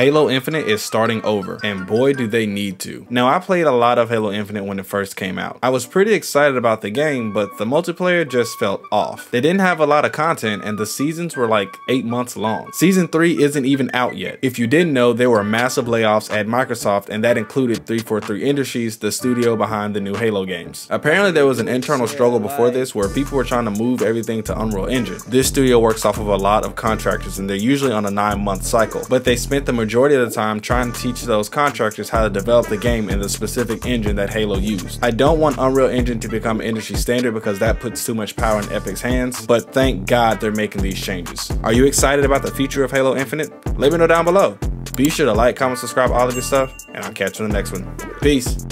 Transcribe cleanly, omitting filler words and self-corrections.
Halo Infinite is starting over, and boy do they need to. Now, I played a lot of Halo Infinite when it first came out. I was pretty excited about the game, but the multiplayer just felt off. They didn't have a lot of content, and the seasons were like 8 months long. Season 3 isn't even out yet. If you didn't know, there were massive layoffs at Microsoft, and that included 343 Industries, the studio behind the new Halo games. Apparently, there was an internal struggle before this where people were trying to move everything to Unreal Engine. This studio works off of a lot of contractors, and they're usually on a 9-month cycle, but they spent the majority of the time trying to teach those contractors how to develop the game in the specific engine that Halo used. I don't want Unreal Engine to become industry standard because that puts too much power in Epic's hands, but thank God they're making these changes. Are you excited about the future of Halo Infinite? Let me know down below. Be sure to like, comment, subscribe, all of good stuff, and I'll catch you in the next one. Peace.